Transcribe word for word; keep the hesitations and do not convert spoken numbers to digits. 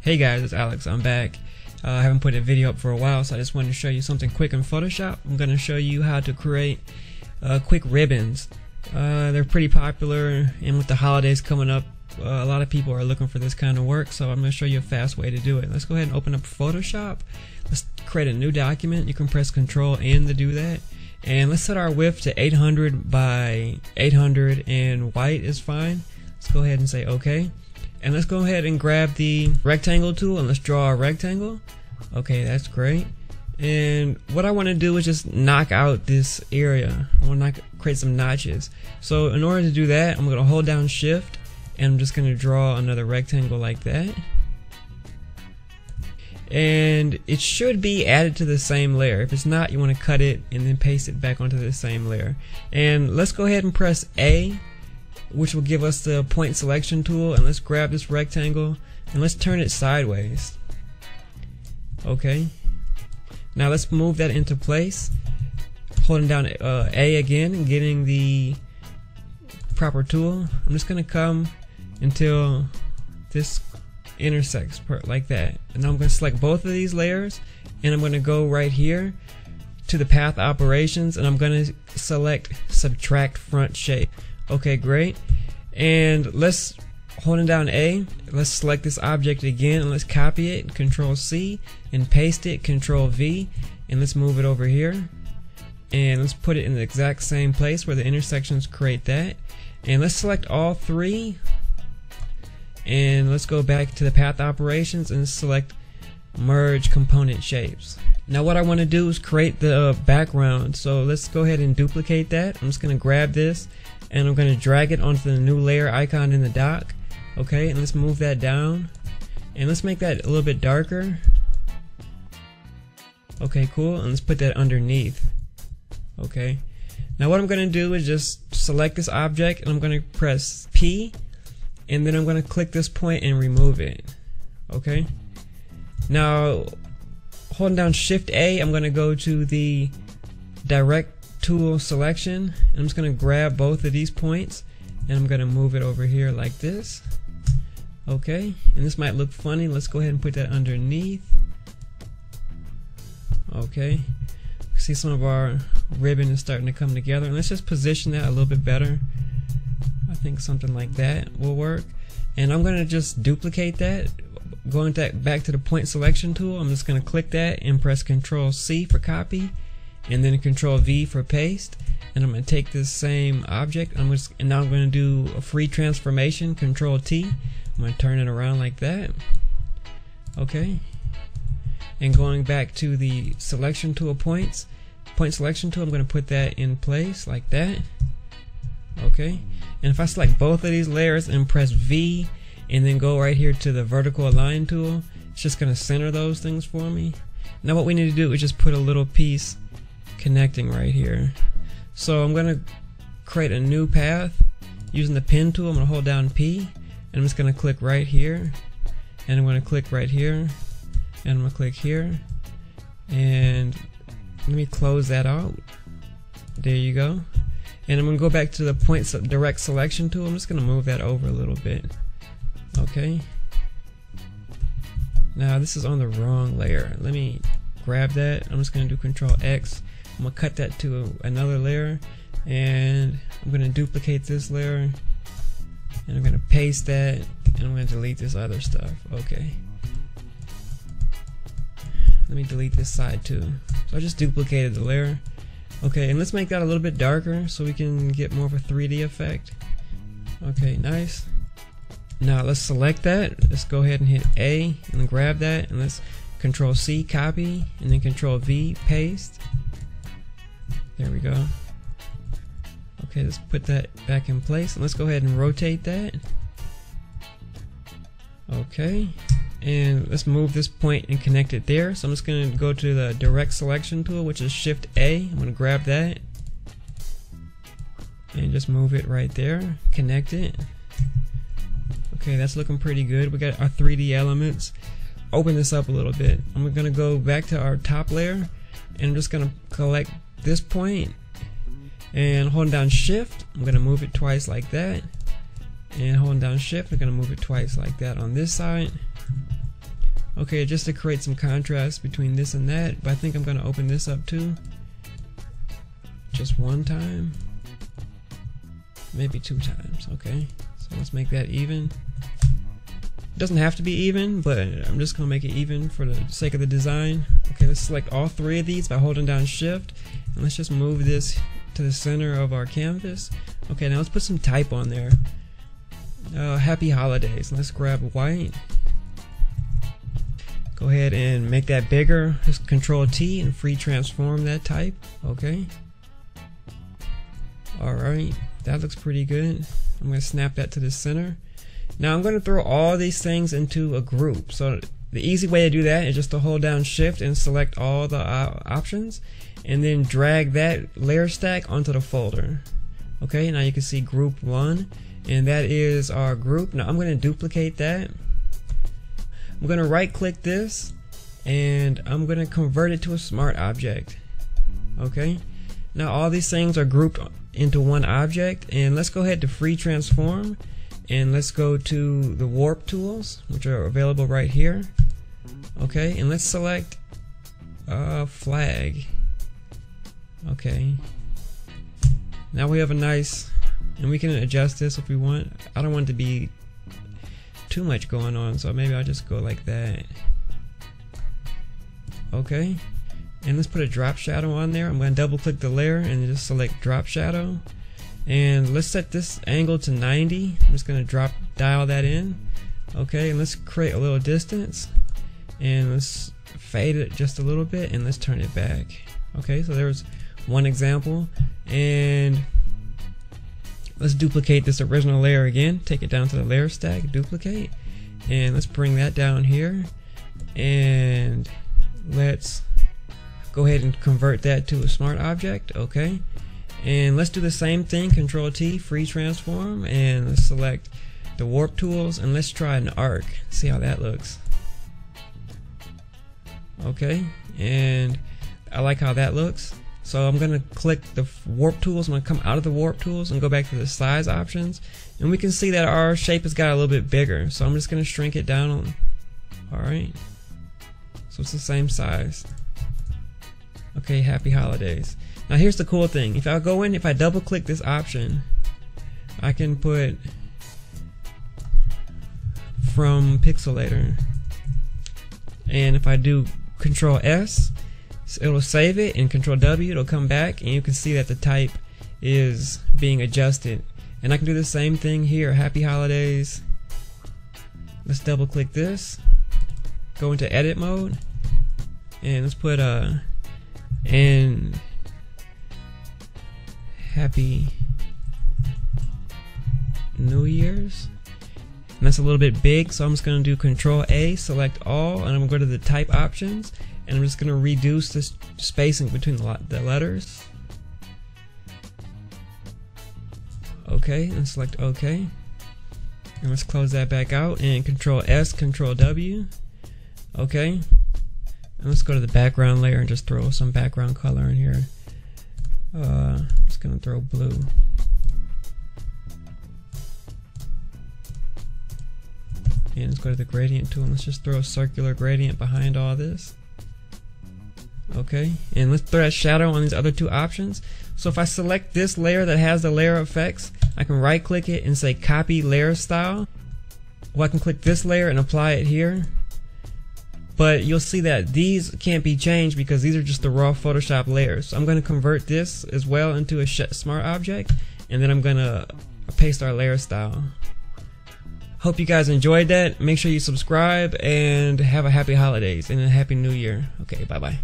Hey guys, it's Alex. I'm back. Uh, I haven't put a video up for a while, so I just wanted to show you something quick in Photoshop. I'm going to show you how to create uh, quick ribbons. Uh, they're pretty popular, and with the holidays coming up, uh, a lot of people are looking for this kind of work, so I'm going to show you a fast way to do it. Let's go ahead and open up Photoshop. Let's create a new document. You can press Control N to do that. And let's set our width to eight hundred by eight hundred, and white is fine. Let's go ahead and say OK. And let's go ahead and grab the rectangle tool and let's draw a rectangle. Okay, that's great. And what I want to do is just knock out this area. I want to create some notches. So in order to do that, I'm going to hold down Shift and I'm just going to draw another rectangle like that. And it should be added to the same layer. If it's not, you want to cut it and then paste it back onto the same layer. And let's go ahead and press A, which will give us the point selection tool, and let's grab this rectangle and let's turn it sideways. Okay, now let's move that into place, holding down uh, A again and getting the proper tool. I'm just gonna come until this intersects like that, and I'm gonna select both of these layers and I'm gonna go right here to the path operations and I'm gonna select subtract front shape. Okay, great. And let's, holding down A, let's select this object again and let's copy it, Control C, and paste it, Control V, and let's move it over here and let's put it in the exact same place where the intersections create that. And let's select all three and let's go back to the path operations and select merge component shapes. Now what I want to do is create the background, so let's go ahead and duplicate that. I'm just going to grab this and I'm going to drag it onto the new layer icon in the dock. Okay, and let's move that down and let's make that a little bit darker. Okay, cool, and let's put that underneath. Okay, now what I'm going to do is just select this object and I'm going to press P and then I'm going to click this point and remove it. Okay, now holding down Shift A, I'm going to go to the direct tool selection and I'm just going to grab both of these points and I'm going to move it over here like this. Okay, and this might look funny. Let's go ahead and put that underneath. Okay, see some of our ribbon is starting to come together, and let's just position that a little bit better. I think something like that will work. And I'm going to just duplicate that, going back to the point selection tool. I'm just going to click that and press Control C for copy and then Control V for paste, and I'm going to take this same object I'm just, and now I'm going to do a free transformation, Control T. I'm going to turn it around like that. Okay, and going back to the selection tool, points point selection tool, I'm going to put that in place like that. Okay, and if I select both of these layers and press V and then go right here to the vertical align tool, it's just going to center those things for me. Now what we need to do is just put a little piece connecting right here. So I'm going to create a new path using the pen tool. I'm going to hold down P and I'm just going to click right here and I'm going to click right here and I'm going to click here, and let me close that out. There you go. And I'm going to go back to the point direct selection tool. I'm just going to move that over a little bit. Okay, now this is on the wrong layer. Let me grab that. I'm just going to do Control X. I'm going to cut that to another layer and I'm going to duplicate this layer and I'm going to paste that and I'm going to delete this other stuff. Okay, let me delete this side too. So I just duplicated the layer. Okay, and let's make that a little bit darker so we can get more of a three D effect. Okay, nice. Now let's select that. Let's go ahead and hit A and grab that and let's Control C, copy, and then Control V, paste. There we go. Okay, let's put that back in place and let's go ahead and rotate that. Okay, and let's move this point and connect it there. So I'm just going to go to the direct selection tool, which is Shift A. I'm going to grab that and just move it right there, connect it. Okay, that's looking pretty good. We got our three D elements. Open this up a little bit. I'm gonna go back to our top layer and I'm just gonna collect this point and holding down Shift, I'm gonna move it twice like that, and holding down Shift, I'm gonna move it twice like that on this side. Okay, just to create some contrast between this and that, but I think I'm gonna open this up too. Just one time. Maybe two times, okay. So let's make that even. It doesn't have to be even, but I'm just gonna make it even for the sake of the design. Okay, let's select all three of these by holding down shift, and let's just move this to the center of our canvas. Okay, now let's put some type on there. Uh, happy holidays. Let's grab white. Go ahead and make that bigger. Just control T and free transform that type. Okay. Alright, that looks pretty good. I'm going to snap that to the center. Now I'm going to throw all these things into a group. So the easy way to do that is just to hold down shift and select all the uh, options and then drag that layer stack onto the folder. Okay, now you can see group one. And that is our group. Now I'm going to duplicate that. I'm going to right click this and I'm going to convert it to a smart object. Okay, now all these things are grouped into one object, and let's go ahead to free transform and let's go to the warp tools, which are available right here. Okay, and let's select a flag. Okay, now we have a nice, and we can adjust this if we want. I don't want it to be too much going on, so maybe I'll just go like that. Okay, and let's put a drop shadow on there. I'm going to double click the layer and just select drop shadow, and let's set this angle to ninety. I'm just going to drop dial that in. Okay, and let's create a little distance and let's fade it just a little bit and let's turn it back. Okay, so there's one example, and let's duplicate this original layer again, take it down to the layer stack, duplicate, and let's bring that down here, and let's go ahead and convert that to a smart object. Okay, and let's do the same thing, control T, free transform, and let's select the warp tools and let's try an arc, see how that looks. Okay, and I like how that looks. So I'm going to click the warp tools, I'm going to come out of the warp tools and go back to the size options, and we can see that our shape has got a little bit bigger, so I'm just going to shrink it down. Alright, so it's the same size. Okay, happy holidays. Now here's the cool thing, if I go in, if I double click this option, I can put from Pixelator, and if I do control S, so it'll save it, and control W, it'll come back, and you can see that the type is being adjusted. And I can do the same thing here, happy holidays. Let's double click this, go into edit mode, and let's put uh, and happy New Year's. And that's a little bit big, so I'm just going to do control A, select all, and I'm going to go to the type options, and I'm just going to reduce this spacing between the letters. Okay, and select OK. And let's close that back out and control S, control W. Okay. And let's go to the background layer and just throw some background color in here. Uh, I'm just going to throw blue. And let's go to the gradient tool and let's just throw a circular gradient behind all this. Okay, and let's throw that shadow on these other two options. So if I select this layer that has the layer effects, I can right click it and say copy layer style, or I can click this layer and apply it here. But you'll see that these can't be changed because these are just the raw Photoshop layers. So I'm going to convert this as well into a smart object, and then I'm going to paste our layer style. Hope you guys enjoyed that. Make sure you subscribe and have a happy holidays and a happy new year. Okay, bye bye.